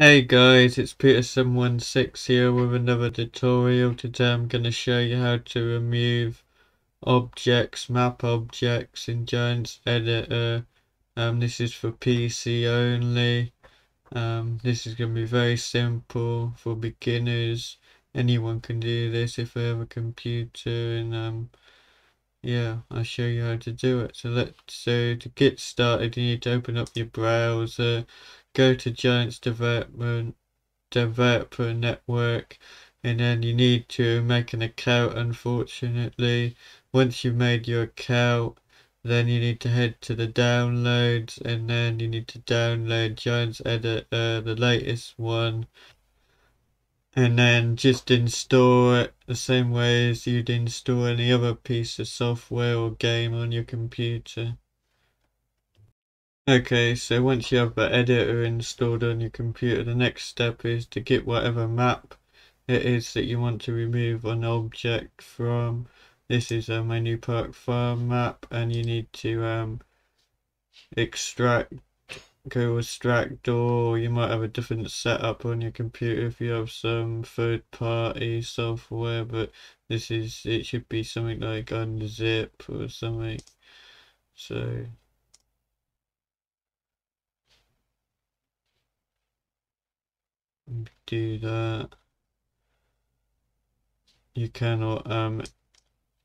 Hey guys, it's Peterson16 here with another tutorial. Today I'm going to show you how to remove objects, map objects in Giants Editor. This is for PC only. This is going to be very simple for beginners. Anyone can do this if they have a computer, and yeah, I'll show you how to do it. So to get started, you need to open up your browser. Go to Giants Developer Network, and then you need to make an account. Unfortunately, once you've made your account, then you need to head to the downloads, and then you need to download Giants Editor, the latest one, and then just install it the same way as you'd install any other piece of software or game on your computer. Okay, so once you have the editor installed on your computer, the next step is to get whatever map it is that you want to remove an object from. This is my New Park Farm map, and you need to go extract, or you might have a different setup on your computer if you have some third-party software, but it should be something like unzip or something. So do that. You cannot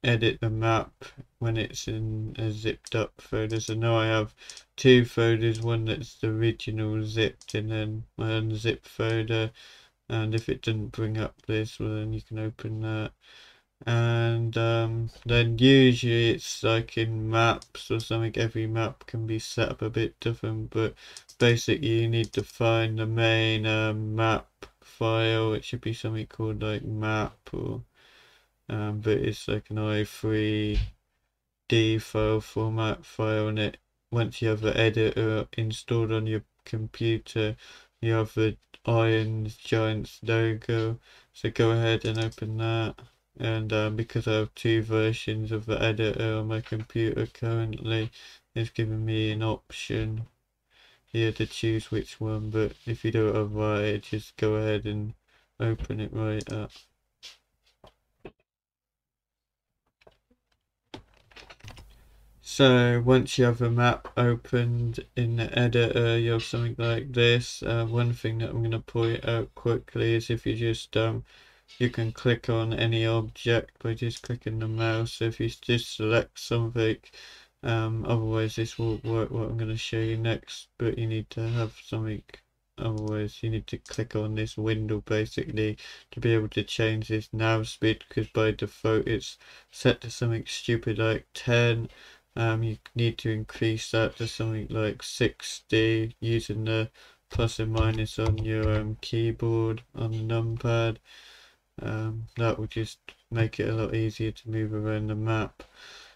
edit the map when it's in a zipped up folder. So now I have two folders, one that's the original zipped and then my unzipped folder, and if it doesn't bring up this, well then you can open that. And then usually it's like in maps or something, every map can be set up a bit different, but basically you need to find the main map file. It should be something called like map, or but it's like an i3d file format file, and it once you have the editor installed on your computer, you have the Iron Giants logo, so go ahead and open that. And because I have two versions of the editor on my computer currently, it's giving me an option here to choose which one, but if you don't have that, just go ahead and open it right up. So once you have a map opened in the editor, you have something like this. One thing that I'm going to point out quickly is if you just you can click on any object by just clicking the mouse. So if you just select something, otherwise this won't work, what I'm going to show you next, but you need to have something, otherwise you need to click on this window basically to be able to change this nav speed, because by default it's set to something stupid like 10. You need to increase that to something like 60 using the plus and minus on your keyboard on the numpad. That will just make it a lot easier to move around the map.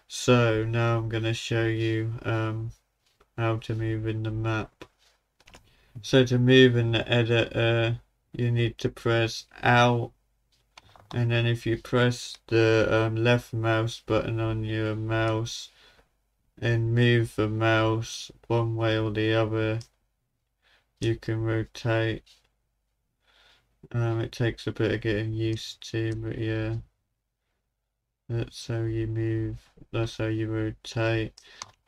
So now I'm going to show you how to move in the map. So to move in the editor, you need to press Alt, and then if you press the left mouse button on your mouse and move the mouse one way or the other, you can rotate. It takes a bit of getting used to, but yeah, that's how you move, that's how you rotate.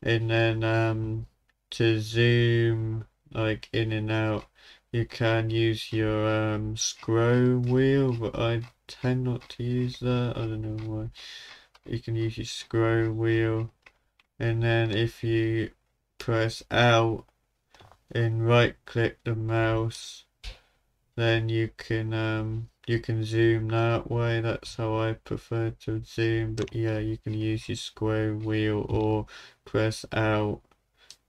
And then to zoom like in and out, you can use your scroll wheel, but I tend not to use that, I don't know why. You can use your scroll wheel, and then if you press Alt and right click the mouse, then you can zoom that way. That's how I prefer to zoom, but yeah, you can use your square wheel or press Alt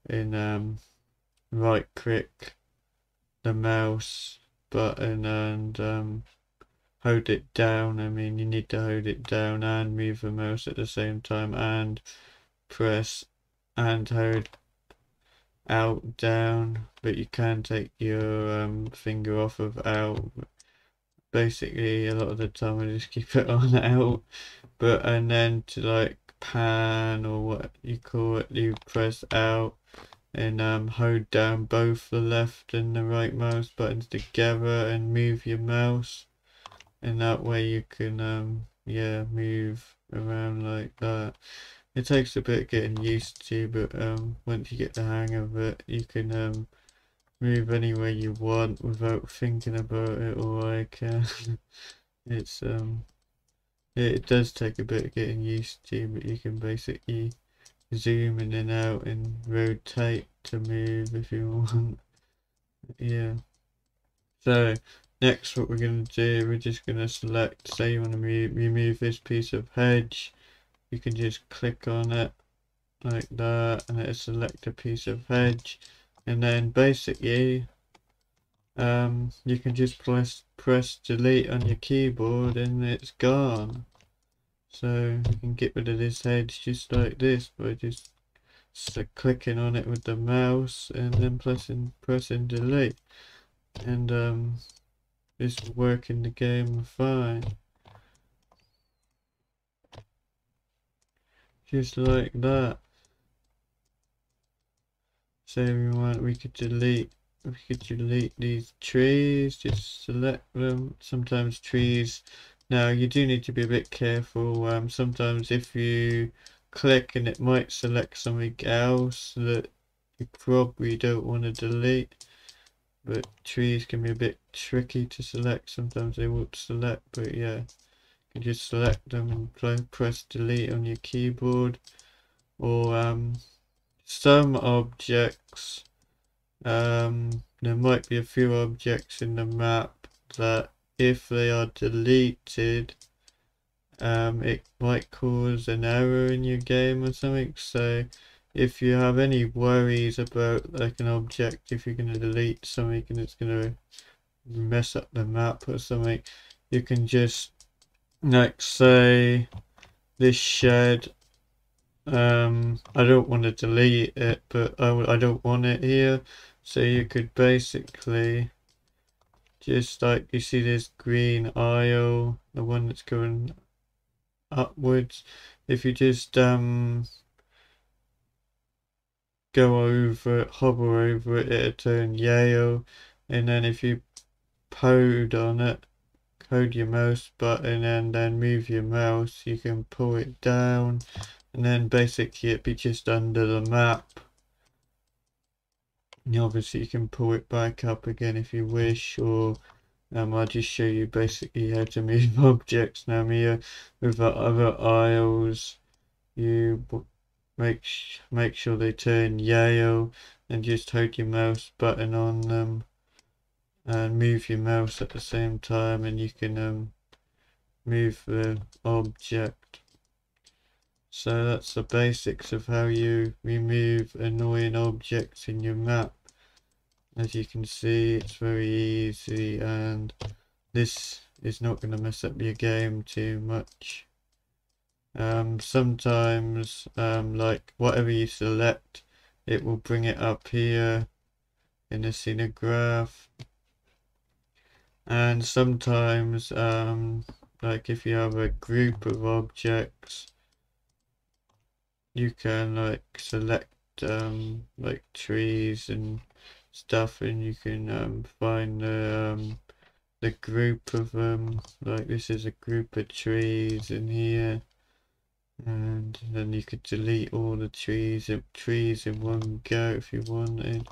and right click the mouse button and hold it down. I mean, you need to hold it down and move the mouse at the same time, and press and hold Alt down, but you can take your finger off of Alt. Basically a lot of the time I just keep it on Alt, but and then to like pan or what you call it, you press Alt and hold down both the left and the right mouse buttons together and move your mouse, and that way you can yeah, move around like that. It takes a bit getting used to, but once you get the hang of it, you can move anywhere you want without thinking about it, or like it's it does take a bit of getting used to, but you can basically zoom in and out and rotate to move if you want. Yeah. So next what we're going to do, we're just going to select, say you want to remove this piece of hedge, you can just click on it like that and it'll select a piece of hedge, and then basically you can just press delete on your keyboard and it's gone. So you can get rid of this hedge just like this by just clicking on it with the mouse and then pressing delete, and it's working the game fine, just like that. So we could delete these trees, just select them. Sometimes trees, now you do need to be a bit careful, sometimes if you click and it might select something else that you probably don't want to delete, but trees can be a bit tricky to select, sometimes they won't select, but yeah, you can just select them and press delete on your keyboard. Or some objects, there might be a few objects in the map that if they are deleted, it might cause an error in your game or something. So if you have any worries about like an object, if you're going to delete something and it's going to mess up the map or something, you can just like say this shed, I don't want to delete it, but I don't want it here. So you could basically just like, you see this green aisle, the one that's going upwards, if you just go over it, hover over it, it'll turn yellow, and then if you hold on it, hold your mouse button and then move your mouse, you can pull it down, and then basically it'd be just under the map. And obviously you can pull it back up again if you wish, or I'll just show you basically how to move objects now here. With the other aisles, you make sure they turn yellow and just hold your mouse button on them and move your mouse at the same time, and you can move the object. So that's the basics of how you remove annoying objects in your map. As you can see, it's very easy, and this is not going to mess up your game too much. Sometimes like whatever you select, it will bring it up here in the scenic graph, and sometimes like if you have a group of objects, you can like select like trees and stuff, and you can find the group of them, like this is a group of trees in here, and then you could delete all the trees in one go if you wanted,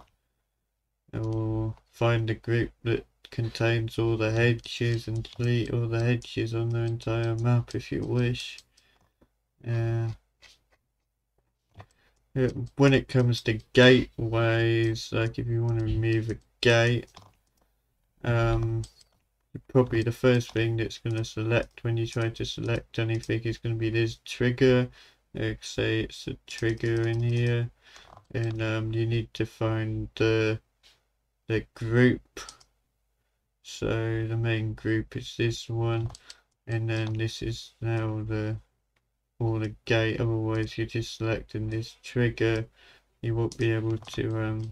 or find a group that contains all the hedges and delete all the hedges on the entire map if you wish. Yeah. When it comes to gateways, like if you want to remove a gate, probably the first thing that's going to select when you try to select anything is going to be this trigger. Like say it's a trigger in here, and you need to find the group. So the main group is this one, and then this is now the all the gate. Otherwise you're just selecting this trigger, you won't be able to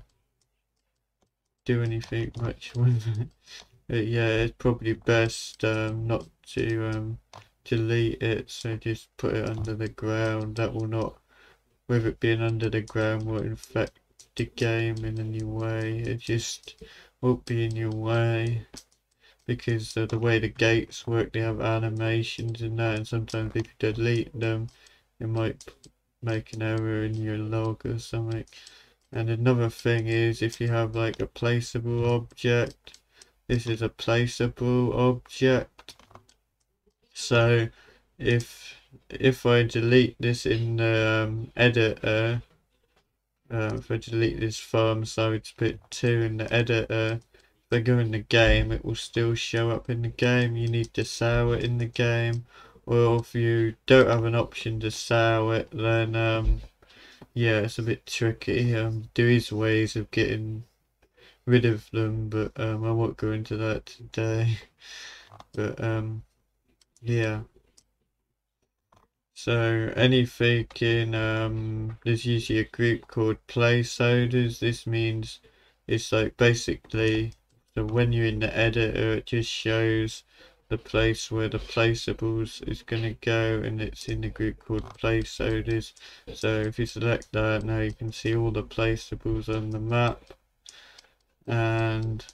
do anything much with it. But yeah, it's probably best not to delete it, so just put it under the ground. That will not, with it being under the ground, will infect the game in a new way. It just won't be in your way, because the way the gates work, they have animations and that, and sometimes if you delete them, it might make an error in your log or something. And another thing is, if you have like a placeable object, this is a placeable object. So if I delete this in the editor, if I delete this farm sides bit 2 in the editor, if I go in the game, it will still show up in the game. You need to sell it in the game, or if you don't have an option to sell it, then yeah, it's a bit tricky. There is ways of getting rid of them, but I won't go into that today. But yeah. So anything in there's usually a group called placeholders. This means it's like basically so when you're in the editor, it just shows the place where the placeables is going to go, and it's in the group called placeholders. So if you select that, now you can see all the placeables on the map. And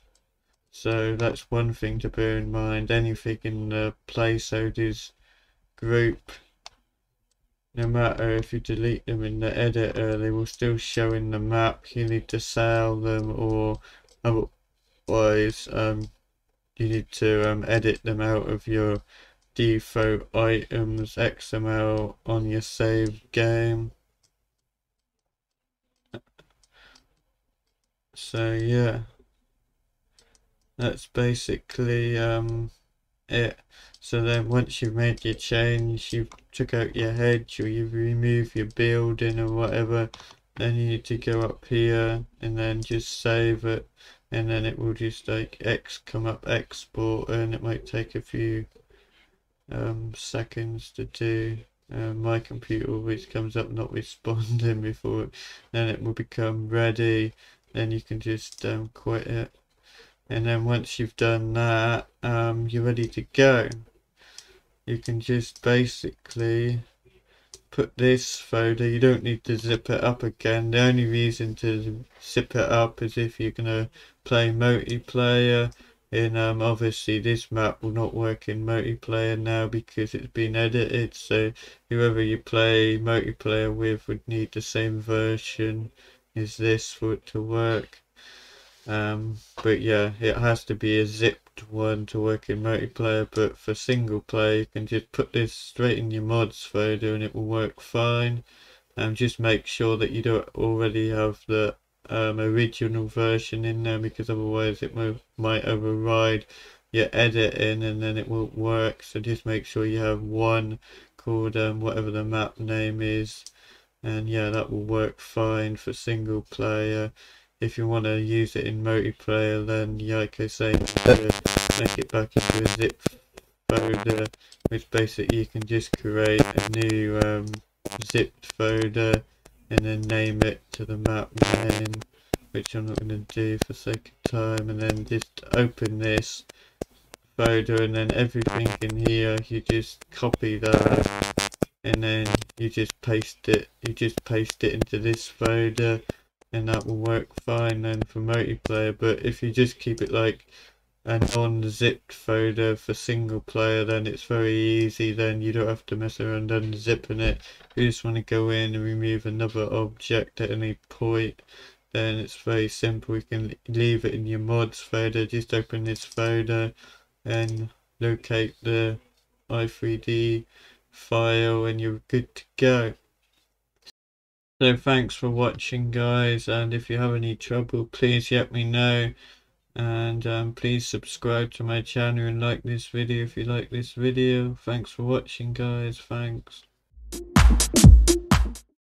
so that's one thing to bear in mind. Anything in the placeholders group, no matter if you delete them in the editor, they will still show in the map. You need to sell them, or otherwise you need to edit them out of your default items XML on your saved game. So yeah, that's basically it. So then once you've made your change, you took out your hedge or you've removed your building or whatever, then you need to go up here and then just save it, and then it will just like come up export, and it might take a few seconds to do. My computer always comes up not responding before, then it will become ready, then you can just quit it. And then once you've done that, you're ready to go. You can just basically put this folder, you don't need to zip it up again. The only reason to zip it up is if you're going to play multiplayer, and obviously this map will not work in multiplayer now because it's been edited, so whoever you play multiplayer with would need the same version as this for it to work. But yeah, it has to be a zipped one to work in multiplayer, but for single player you can just put this straight in your mods folder and it will work fine. Just make sure that you don't already have the original version in there, because otherwise it might override your editing and then it won't work. So just make sure you have one called whatever the map name is, and yeah, that will work fine for single player. If you want to use it in multiplayer, then like I say, make it back into a zip folder, which basically you can just create a new zipped folder and then name it to the map name, which I'm not going to do for sake of time, and then just open this folder, and then everything in here you just copy that and then you just paste it into this folder, and that will work fine then for multiplayer. But if you just keep it like a non-zipped folder for single player, then it's very easy, then you don't have to mess around unzipping it. If you just want to go in and remove another object at any point, then it's very simple. You can leave it in your mods folder, just open this folder and locate the i3d file, and you're good to go. So thanks for watching, guys, and if you have any trouble, please let me know, and please subscribe to my channel and like this video if you like this video. Thanks for watching, guys. Thanks.